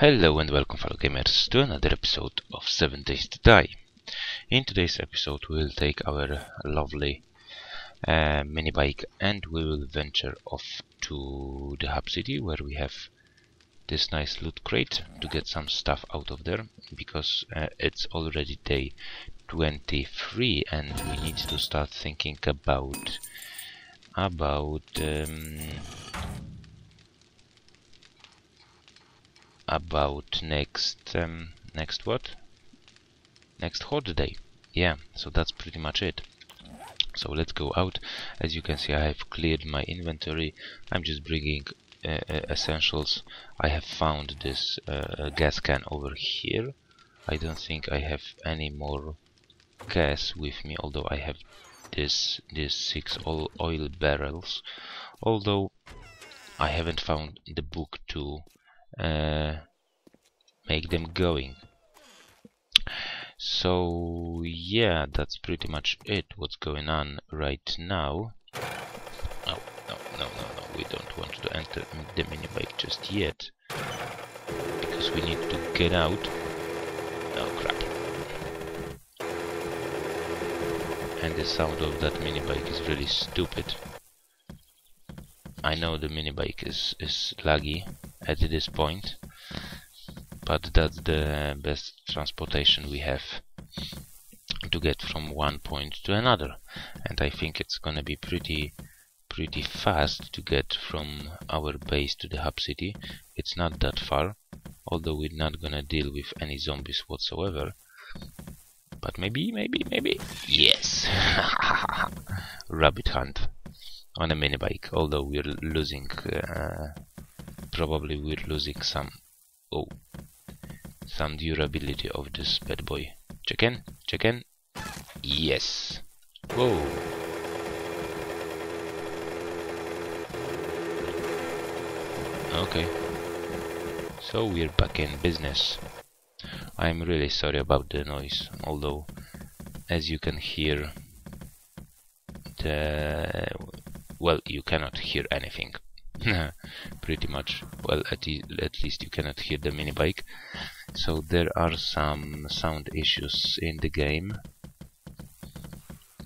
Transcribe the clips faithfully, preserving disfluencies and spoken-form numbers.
Hello and welcome, fellow gamers, to another episode of seven days to die. In today's episode we will take our lovely uh, mini bike and we will venture off to the hub city, where we have this nice loot crate to get some stuff out of there, because uh, it's already day twenty-three and we need to start thinking about about um, about next um, next what next holiday. Yeah, so that's pretty much it. So let's go out. As you can see, I have cleared my inventory. I'm just bringing uh, essentials. I have found this uh, gas can over here. I don't think I have any more gas with me, although I have this this six oil barrels, although I haven't found the book to Uh, make them going. So yeah, that's pretty much it. What's going on right now? No, no, no, no, no. We don't want to enter the minibike just yet, because we need to get out. Oh crap! And the sound of that minibike is really stupid. I know the minibike is is laggy at this point, but that's the best transportation we have to get from one point to another, and I think it's gonna be pretty pretty fast to get from our base to the hub city. It's not that far, although we're not gonna deal with any zombies whatsoever, but maybe maybe maybe yes. Rabbit hunt on a minibike, although we're losing uh, probably we're losing some oh some durability of this bad boy. Check in, check in. Yes. Whoa. Okay. So we're back in business. I'm really sorry about the noise, although as you can hear the well you cannot hear anything. Pretty much. Well, at, e at least you cannot hear the minibike. So there are some sound issues in the game,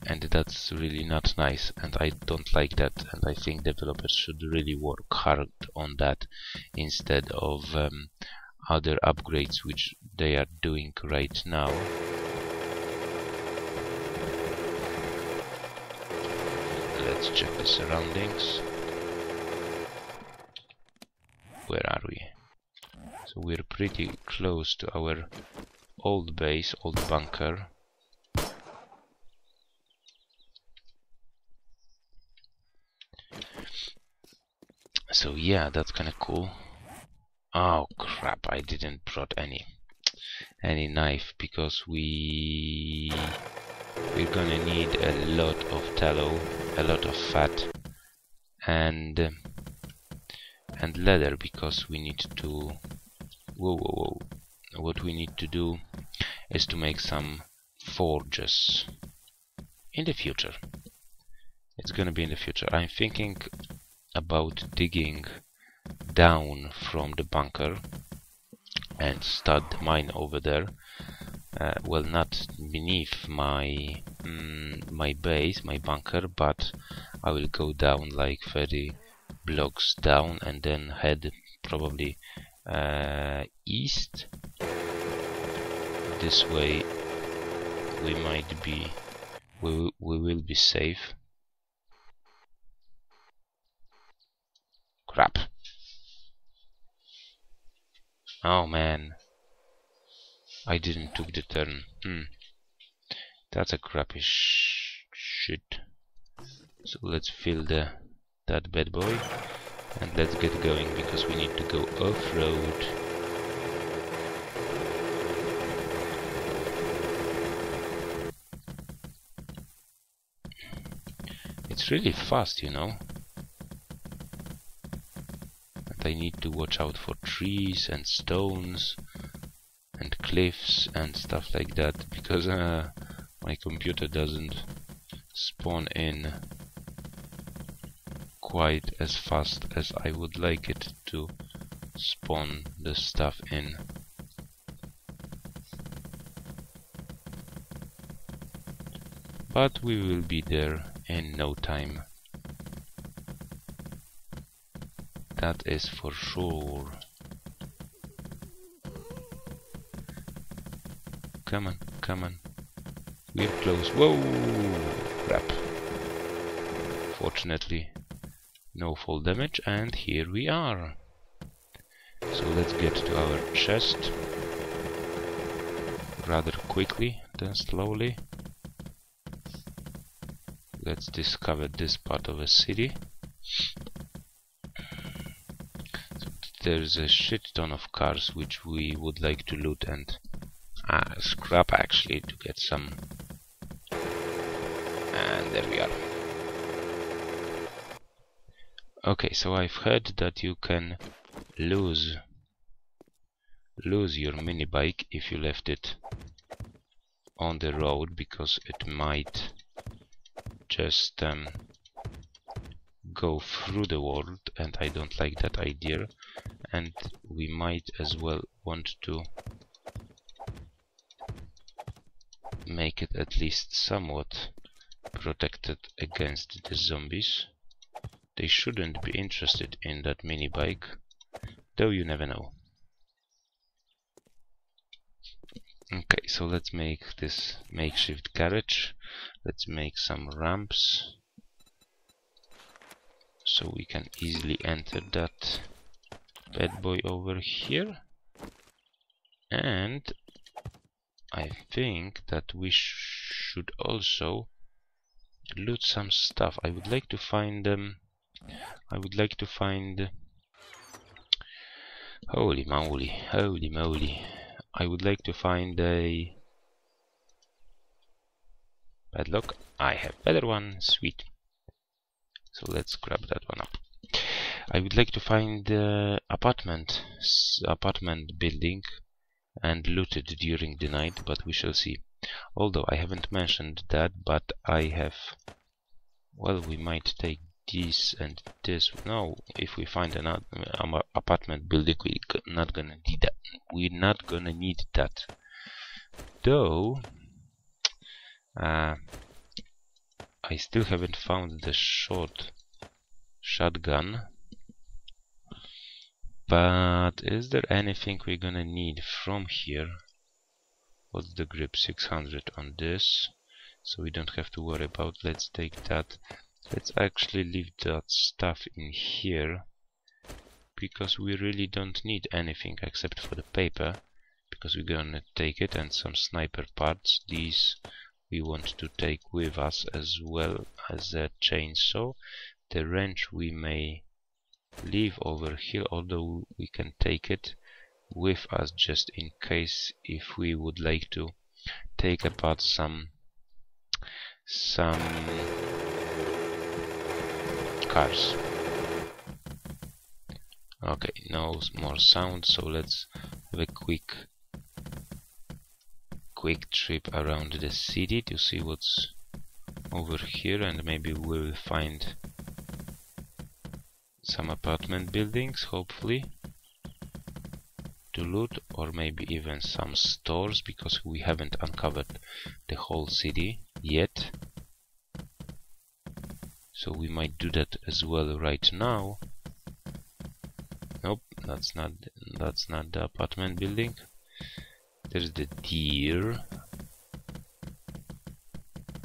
and that's really not nice, and I don't like that, and I think developers should really work hard on that instead of um, other upgrades which they are doing right now. Let's check the surroundings. Where are we? So we're pretty close to our old base, old bunker. So yeah, that's kinda cool. Oh crap, I didn't brought any any knife, because we we're gonna need a lot of tallow, a lot of fat, and and leather, because we need to whoa, whoa, whoa. What we need to do is to make some forges in the future. It's gonna be in the future. I'm thinking about digging down from the bunker and start the mine over there. Uh, well, not beneath my mm, my base, my bunker, but I will go down like thirty blocks down and then head probably uh, east. This way we might be we, we will be safe. Crap. Oh man, I didn't took the turn. Hmm. That's a crappy sh shit. So let's fill the that bad boy and let's get going, because we need to go off-road. It's really fast, you know, and I need to watch out for trees and stones and cliffs and stuff like that, because uh, my computer doesn't spawn in quite as fast as I would like it to spawn the stuff in. But we will be there in no time. That is for sure. Come on, come on. We're close. Whoa! Crap. Fortunately, no fall damage, and here we are. So let's get to our chest. Rather quickly than slowly. Let's discover this part of a city. There's a shit ton of cars which we would like to loot and ah, scrap actually to get some. And there we are. Okay, so I've heard that you can lose lose your mini bike if you left it on the road, because it might just um, go through the world, and I don't like that idea, and we might as well want to make it at least somewhat protected against the zombies. They shouldn't be interested in that mini bike, though you never know. Okay, so let's make this makeshift garage. Let's make some ramps so we can easily enter that bad boy over here. And I think that we sh should also loot some stuff. I would like to find um, I would like to find holy moly, holy moly. I would like to find a padlock. I have better one, sweet. So let's grab that one up. I would like to find the apartment apartment building and loot it during the night, but we shall see. Although I haven't mentioned that, but I have, well, we might take this and this. No, if we find an apartment building, we're not gonna need that. We're not gonna need that. Though, uh, I still haven't found the short shotgun. But is there anything we're gonna need from here? What's the grip? six hundred on this, so we don't have to worry about. Let's take that. Let's actually leave that stuff in here, because we really don't need anything except for the paper, because we're gonna take it, and some sniper parts. These we want to take with us, as well as a chainsaw. The wrench we may leave over here, although we can take it with us just in case if we would like to take apart some some cars. Okay, no more sound, so let's have a quick quick trip around the city to see what's over here, and maybe we will find some apartment buildings, hopefully, to loot, or maybe even some stores, because we haven't uncovered the whole city yet. So we might do that as well right now. Nope, that's not that's not the apartment building. There's the deer.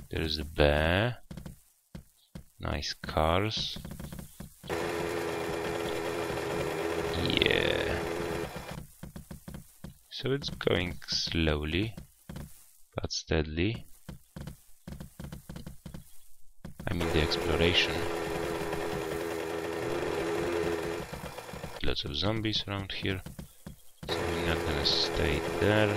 There's the bear. Nice cars. Yeah. So it's going slowly but steadily. I mean the exploration. Lots of zombies around here, so we're not gonna stay there.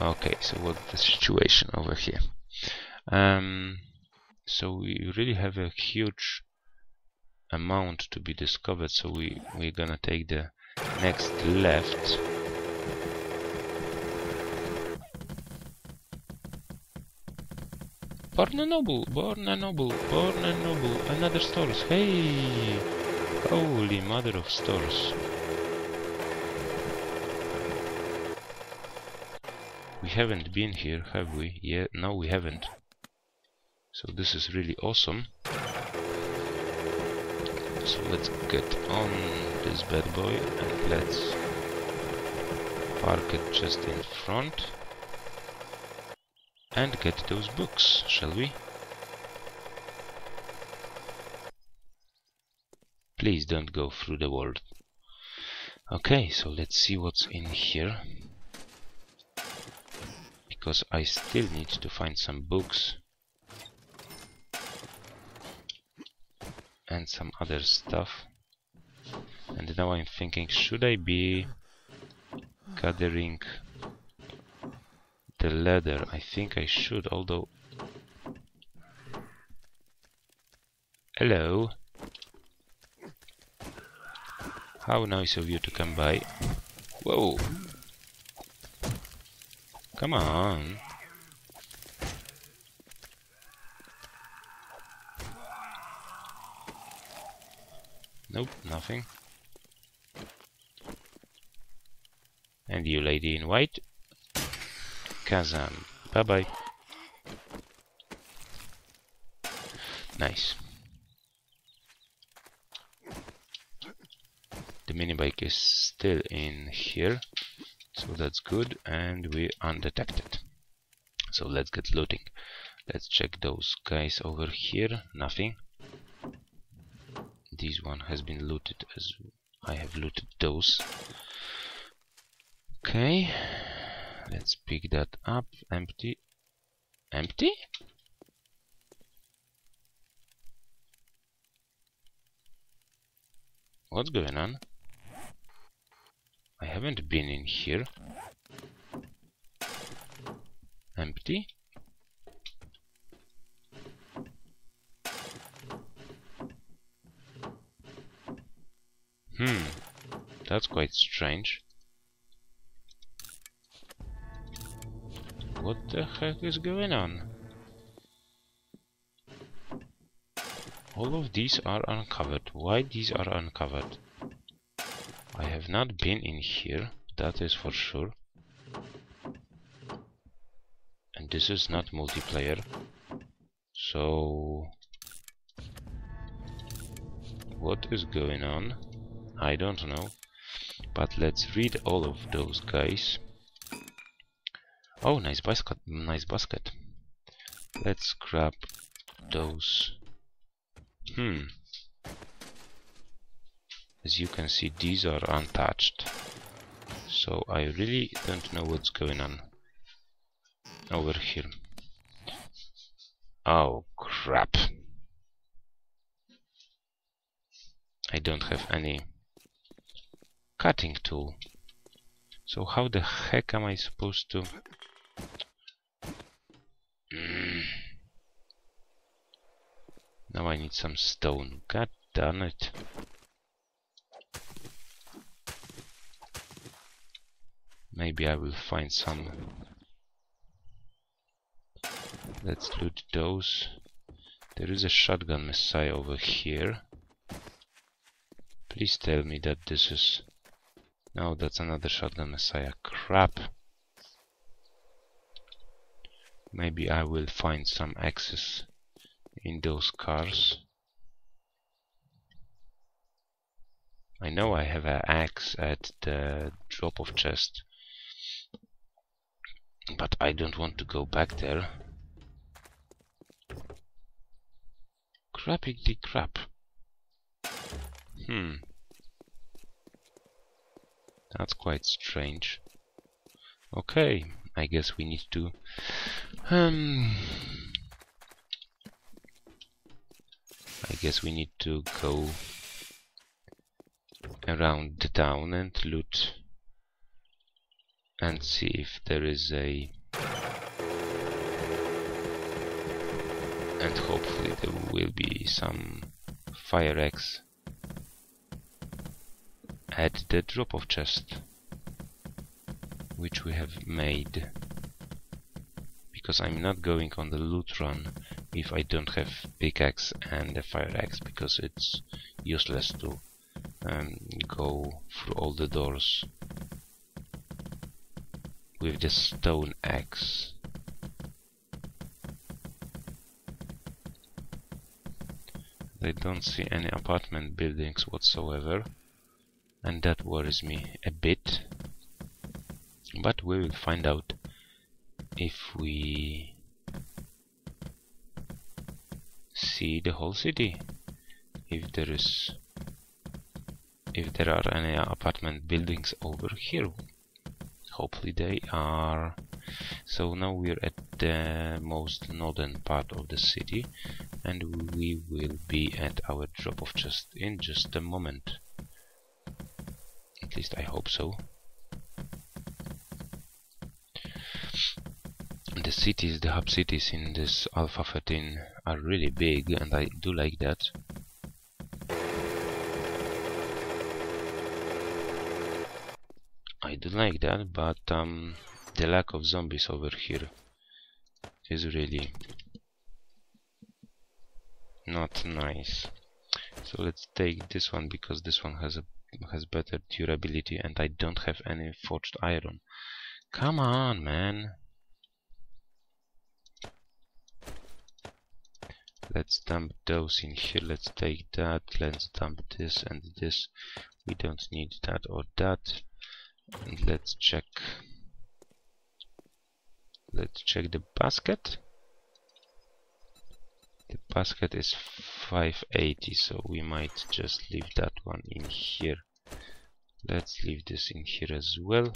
Okay, so what's the situation over here? Um, so we really have a huge amount to be discovered, so we, we're gonna take the next left. Born a noble, born a noble, born a noble, another stores, hey! Holy mother of stores. We haven't been here, have we? Yeah, no we haven't. So this is really awesome. So let's get on this bad boy and let's park it just in front. And get those books, shall we? Please don't go through the wall. Okay, so let's see what's in here. Because I still need to find some books. And some other stuff. And now I'm thinking, should I be gathering the leather? I think I should, although... Hello. How nice of you to come by. Whoa. Come on. Nope, nothing. And you, lady in white. Kazam. Bye-bye. Nice. The minibike is still in here, so that's good, and we're undetected. So let's get looting. Let's check those guys over here. Nothing. This one has been looted as I have looted those. Okay, let's pick that up. Empty. Empty? What's going on? I haven't been in here. Empty? Hmm, that's quite strange. What the heck is going on? All of these are uncovered. Why these are uncovered? I have not been in here, that is for sure. And this is not multiplayer. So... what is going on? I don't know, but let's read all of those guys. Oh, nice basket, nice basket. Let's grab those. Hmm. As you can see, these are untouched. So I really don't know what's going on over here. Oh, crap. I don't have any cutting tool. So how the heck am I supposed to... Mm. Now I need some stone. God damn it. Maybe I will find some. Let's loot those. There is a shotgun messiah over here. Please tell me that this is... No, that's another shotgun messiah. Crap. Maybe I will find some axes in those cars. I know I have an axe at the drop of chest. But I don't want to go back there. Crappity crap. Hmm. That's quite strange. Okay, I guess we need to um I guess we need to go around the town and loot and see if there is a, and hopefully there will be some fire axe at the drop of chest, which we have made, because I'm not going on the loot run if I don't have pickaxe and a fire axe, because it's useless to um, go through all the doors with the stone axe. I don't see any apartment buildings whatsoever, and that worries me a bit, but we will find out if we see the whole city, if there is if there are any apartment buildings over here. Hopefully they are. So now we're at the most northern part of the city, and we will be at our drop-off just in just a moment. At least I hope so. The cities, the hub cities in this Alpha thirteen are really big, and I do like that. I do like that, but um, the lack of zombies over here is really not nice. So let's take this one, because this one has a has better durability, and I don't have any forged iron. Come on, man. Let's dump those in here. Let's take that. Let's dump this and this. We don't need that or that. And let's check. Let's check the basket. The basket is five eighty, so we might just leave that one in here. Let's leave this in here as well,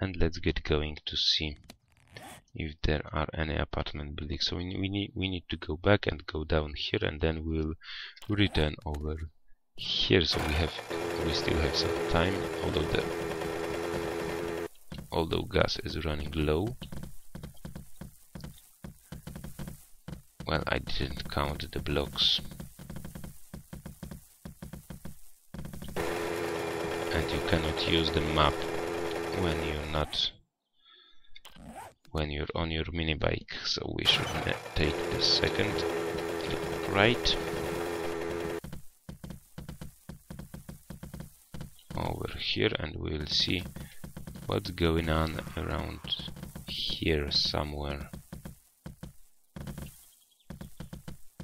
and let's get going to see if there are any apartment buildings. So we, we need we need to go back and go down here, and then we'll return over here. So we have we still have some time, although the although gas is running low. Well, I didn't count the blocks. And you cannot use the map when you're not when you're on your mini bike, so we should take the second right over here, and we'll see what's going on around here somewhere.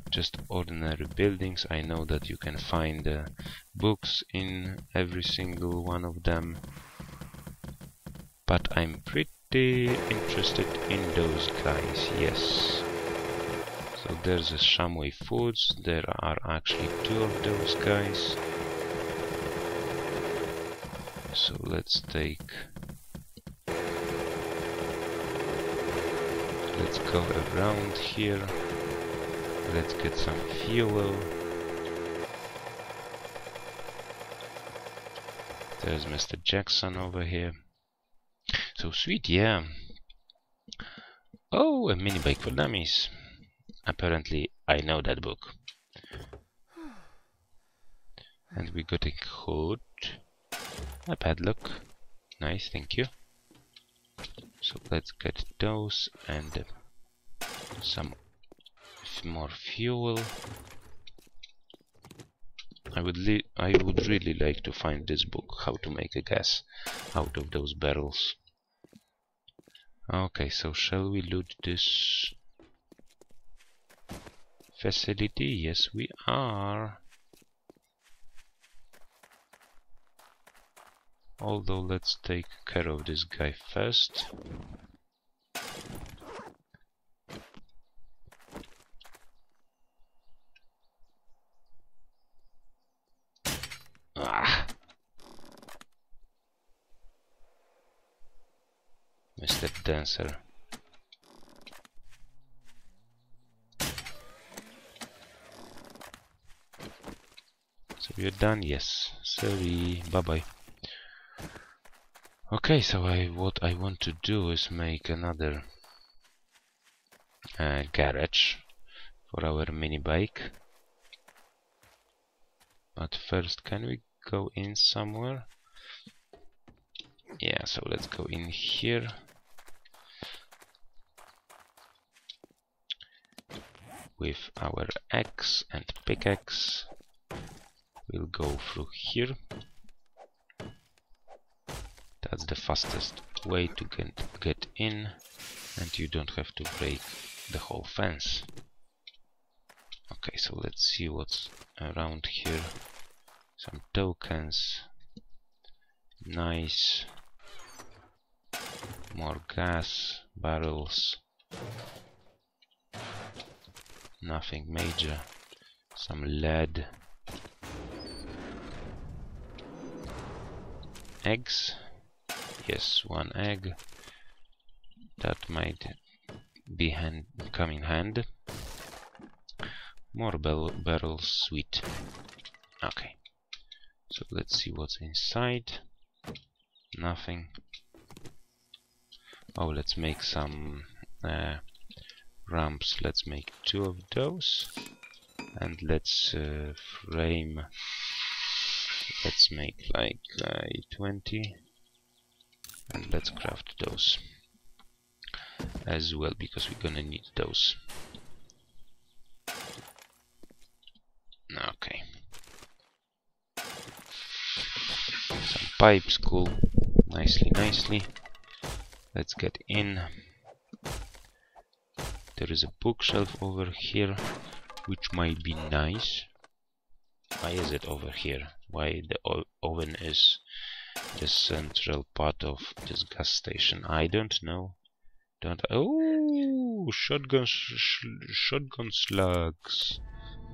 Just ordinary buildings. I know that you can find uh, books in every single one of them, but I'm pretty interested in those guys, yes. So there's a Shamway Foods, there are actually two of those guys. So let's take... Let's go around here. Let's get some fuel. There's Mister Jackson over here. So sweet, yeah. Oh, a mini bike for dummies. Apparently, I know that book. And we got a hood, a padlock. Nice, thank you. So let's get those and uh, some more fuel. I would li I would really like to find this book, how to make a gas out of those barrels. Okay, so shall we loot this facility? Yes, we are. Although let's take care of this guy first. Mister Dancer. So we're done, yes. Sorry, bye bye. Okay, so I what I want to do is make another uh, garage for our mini bike. But first, can we go in somewhere? Yeah, so let's go in here. with our axe and pickaxe. We'll go through here. That's the fastest way to get, get in, and you don't have to break the whole fence. Okay, so let's see what's around here. Some tokens. Nice. More gas barrels. Nothing major. Some lead. Eggs. Yes, one egg. That might be hand come in hand. More barrels, sweet. Okay. So let's see what's inside. Nothing. Oh, let's make some uh, ramps. Let's make two of those. And let's uh, frame. Let's make like uh, twenty. And let's craft those as well, because we're gonna need those. Okay. Some pipes, cool. Nicely, nicely. Let's get in. There is a bookshelf over here, which might be nice. Why is it over here? Why the oven is the central part of this gas station? I don't know. Don't. Oh, shotgun, sh shotgun slugs.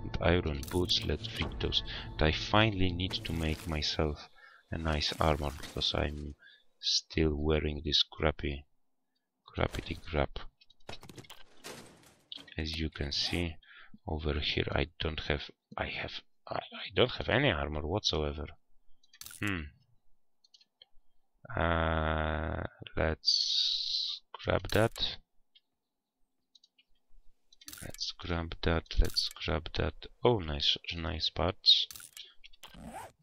And iron boots, let's read those. And I finally need to make myself a nice armor, because I'm still wearing this crappy crappity crap. As you can see over here, I don't have I have I, I don't have any armor whatsoever. Hmm. Uh let's grab that. Let's grab that, let's grab that. Oh, nice, nice parts.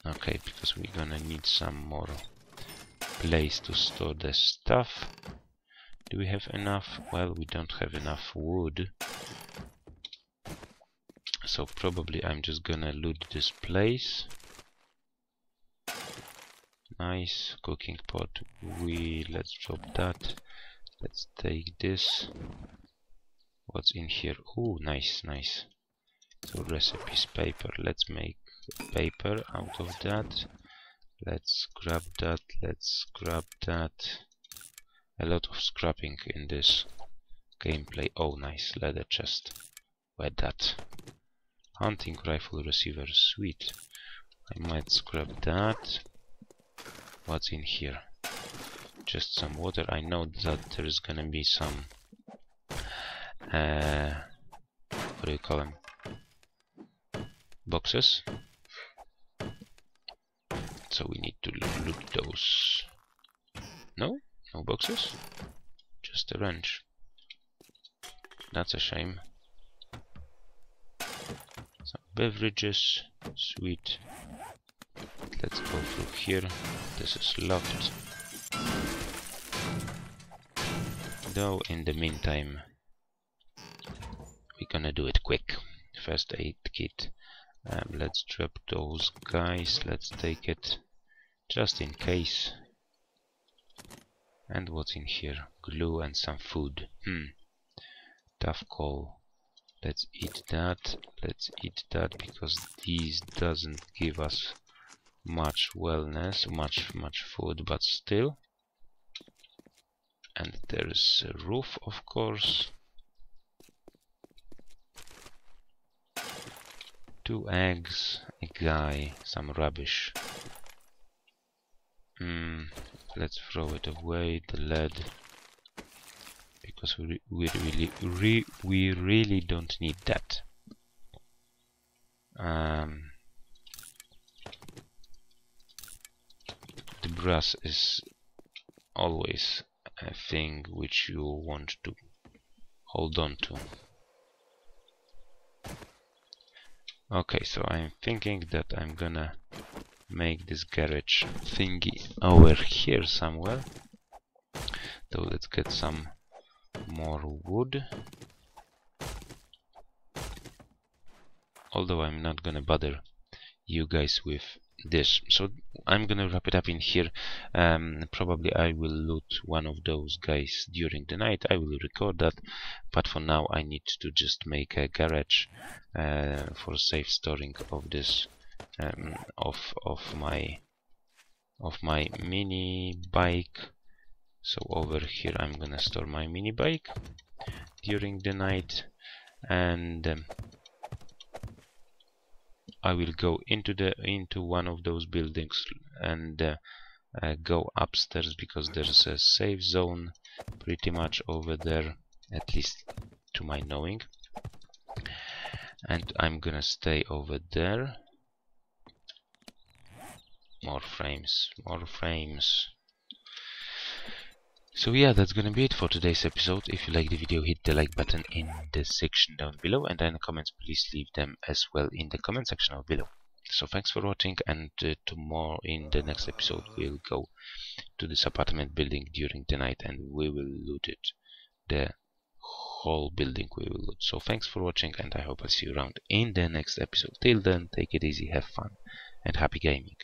Okay, because we're gonna need some more place to store the stuff. Do we have enough? Well, we don't have enough wood. So probably I'm just gonna loot this place. Nice, cooking pot. We, let's drop that. Let's take this. What's in here? Oh, nice, nice. So recipes, paper. Let's make paper out of that. Let's grab that. Let's grab that. A lot of scrapping in this gameplay. Oh, nice. Leather chest. Wear that. Hunting rifle receiver. Sweet. I might scrap that. What's in here? Just some water. I know that there is gonna be some... Uh, what do you call them? Boxes. So we need to loot those. No? No boxes? Just a wrench. That's a shame. Some beverages. Sweet. Let's go through here. This is locked. Though in the meantime, we're gonna do it quick. First aid kit. Um, let's drop those guys. Let's take it just in case. And what's in here? Glue and some food. Hmm. Tough call. Let's eat that. Let's eat that, because these doesn't give us much wellness, much, much food, but still. And there's a roof, of course. Two eggs, a guy, some rubbish. Mm, let's throw it away, the lead, because we, we really re, we really don't need that. Um, the brass is always a thing which you want to hold on to. Okay, so I'm thinking that I'm gonna make this garage thingy over here somewhere. So let's get some more wood. although I'm not gonna bother you guys with this. So I'm gonna wrap it up in here. Um, probably I will loot one of those guys during the night. I will record that, but for now I need to just make a garage uh, for safe storing of this um, of of my of my mini bike. So over here I'm gonna store my mini bike during the night, and um, I will go into the into one of those buildings and uh, uh, go upstairs, because there's a safe zone pretty much over there, at least to my knowing. And I'm gonna stay over there. More frames, more frames. So yeah, that's gonna be it for today's episode. If you like the video, hit the like button in the section down below, and any comments, please leave them as well in the comment section down below. So thanks for watching, and uh, tomorrow in the next episode we'll go to this apartment building during the night, and we will loot it. The whole building we will loot. So thanks for watching, and I hope I see you around in the next episode. Till then, take it easy, have fun, and happy gaming.